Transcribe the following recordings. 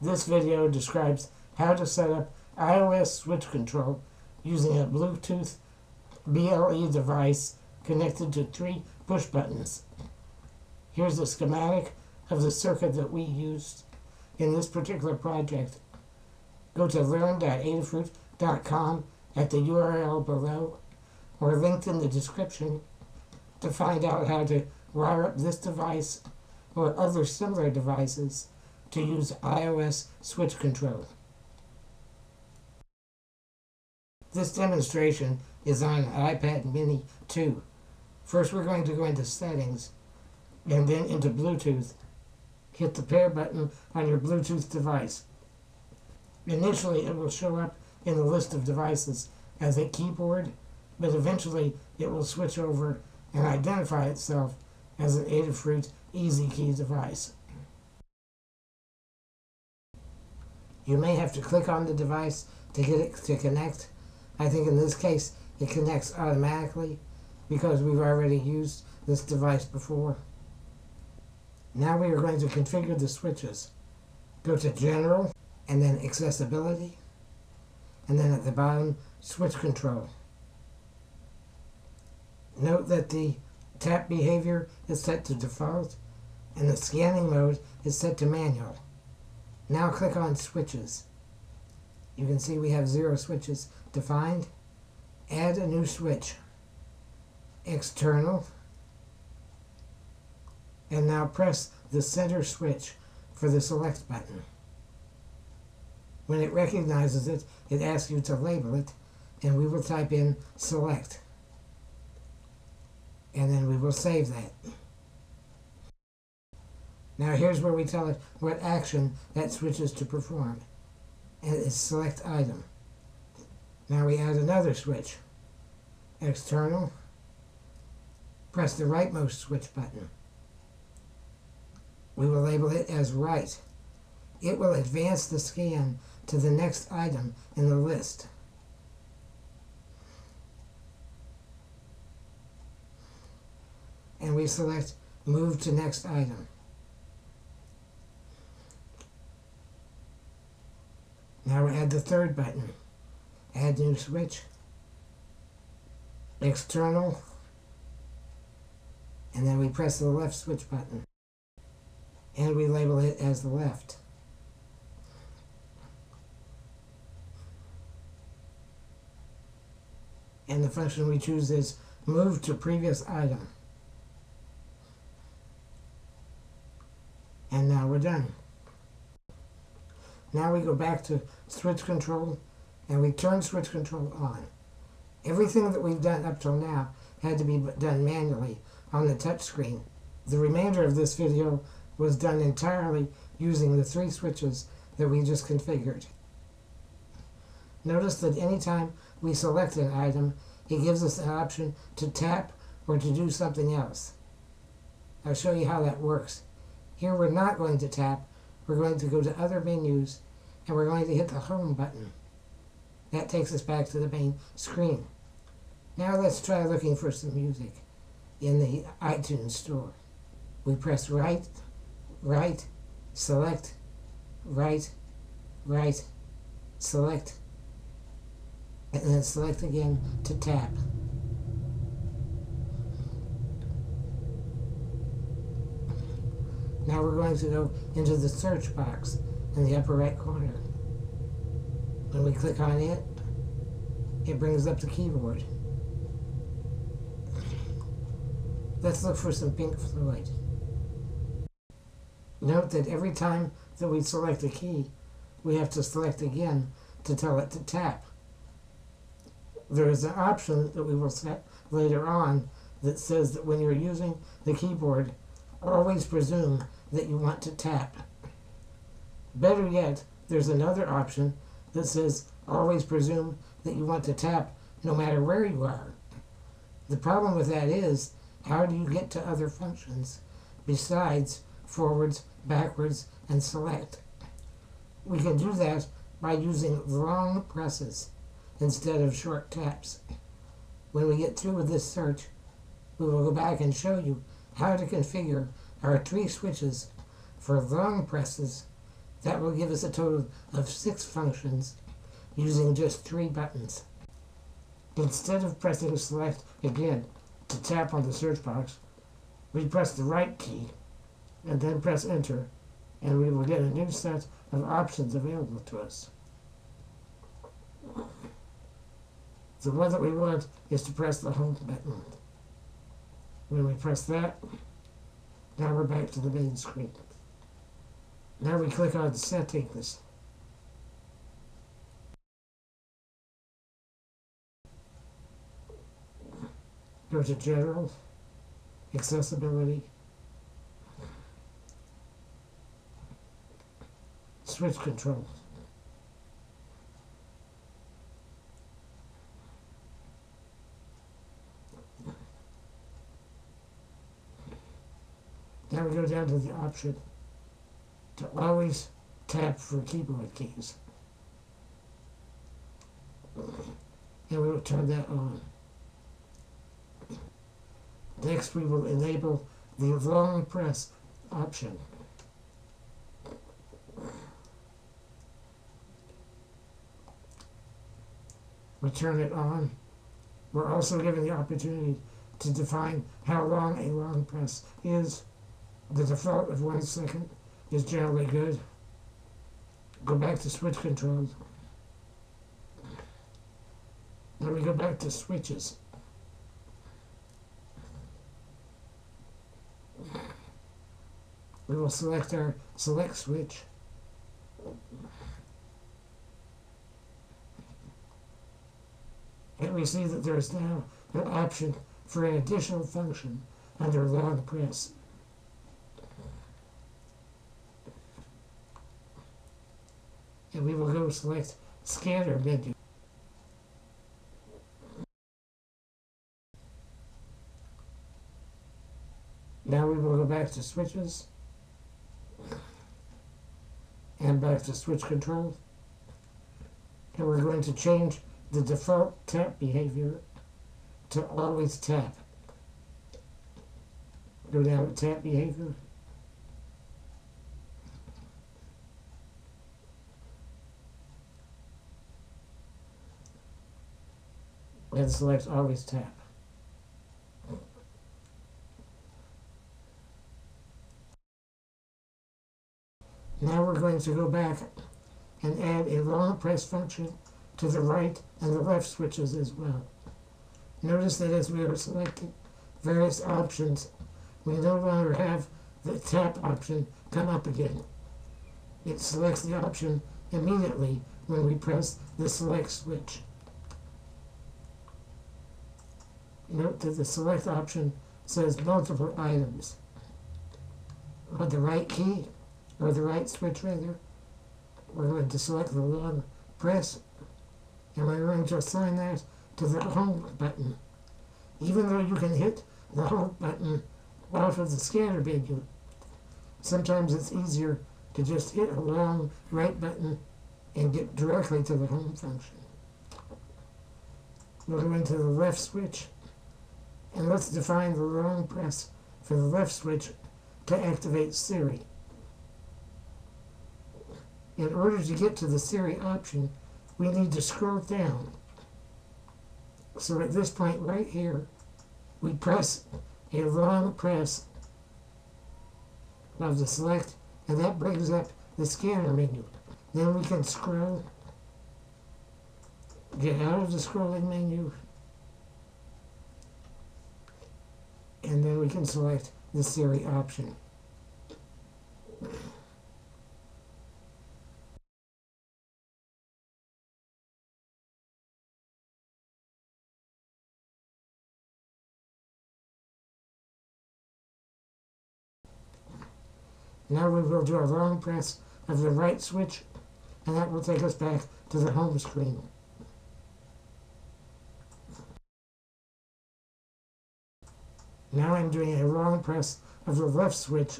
This video describes how to set up iOS switch control using a Bluetooth BLE device connected to 3 push buttons. Here's a schematic of the circuit that we used in this particular project. Go to learn.adafruit.com at the URL below or linked in the description to find out how to wire up this device or other similar devices to use iOS switch control. This demonstration is on an iPad mini 2. First we're going to go into settings and then into Bluetooth. Hit the pair button on your Bluetooth device. Initially it will show up in the list of devices as a keyboard, but eventually it will switch over and identify itself as an Adafruit EasyKey device. You may have to click on the device to get it to connect. I think in this case it connects automatically because we've already used this device before. Now we are going to configure the switches. Go to General and then Accessibility and then at the bottom Switch Control. Note that the tap behavior is set to default and the scanning mode is set to manual. Now click on Switches. You can see we have 0 switches defined. Add a new switch. External. And now press the center switch for the select button. When it recognizes it, it asks you to label it, and we will type in select. And then we will save that. Now here's where we tell it what action that switch is to perform, and it's select item. Now we add another switch, external, press the rightmost switch button. We will label it as right. It will advance the scan to the next item in the list. And we select move to next item. Now we add the third button, add new switch, external, and then we press the left switch button, and we label it as the left. And the function we choose is move to previous item. And now we're done. Now we go back to switch control and we turn switch control on. Everything that we've done up till now had to be done manually on the touch screen. The remainder of this video was done entirely using the 3 switches that we just configured. Notice that anytime we select an item, it gives us an option to tap or to do something else. I'll show you how that works. Here we're not going to tap, we're going to go to other menus and we're going to hit the home button. That takes us back to the main screen. Now let's try looking for some music in the iTunes store. We press right, select, right, select, and then select again to tap. Now we're going to go into the search box in the upper right corner. When we click on it, it brings up the keyboard. Let's look for some Pink Floyd. Note that every time that we select a key, we have to select again to tell it to tap. There is an option that we will set later on that says that when you're using the keyboard, always presume that you want to tap. Better yet, there's another option that says always presume that you want to tap no matter where you are. The problem with that is, how do you get to other functions besides forwards, backwards, and select? We can do that by using long presses instead of short taps. When we get through with this search, we will go back and show you how to configure our 3 switches for long presses That will give us a total of 6 functions using just 3 buttons. Instead of pressing select again to tap on the search box, we press the right key and then press enter, and we will get a new set of options available to us. The one that we want is to press the home button. When we press that, now we're back to the main screen. Now we click on settings. Go to general, accessibility, switch controls. Now we go down to the option to always tap for keyboard keys, and we will turn that on. Next, we will enable the long press option. We turn it on. We're also given the opportunity to define how long a long press is. The default of 1 second is generally good. Go back to switch controls. Then we go back to switches. We will select our select switch. And we see that there is now an option for an additional function under long press. And we will go select scanner menu. Now we will go back to switches and back to switch control, and we're going to change the default tap behavior to always tap. Go down to tap behavior. And select always tap. Now we're going to go back and add a long press function to the right and the left switches as well. Notice that as we are selecting various options, we no longer have the tap option come up again. It selects the option immediately when we press the select switch. Note that the select option says multiple items. On the right key, or the right switch rather, we're going to select the long press, and we're going to assign that to the home button. Even though you can hit the home button off of the scanner menu, sometimes it's easier to just hit a long right button and get directly to the home function. We'll go into the left switch, and let's define the long press for the left switch to activate Siri. In order to get to the Siri option, we need to scroll down. So at this point right here, we press a long press of the select, and that brings up the scanner menu. Then we can scroll, get out of the scrolling menu, and then we can select the Siri option. Now we will do a long press of the right switch, and that will take us back to the home screen. Now I'm doing a long press of the left switch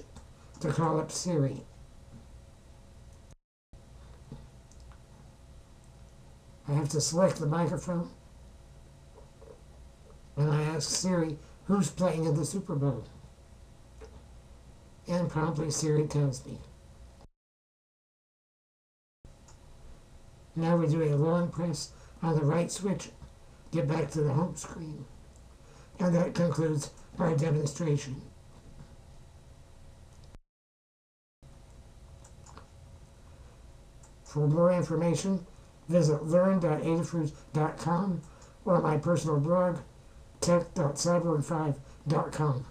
to call up Siri. I have to select the microphone, and I ask Siri who's playing in the Super Bowl. And promptly Siri tells me. Now we do a long press on the right switch, get back to the home screen. And that concludes our demonstration. For more information, visit learn.adafruit.com or my personal blog, tech.cyber5.com.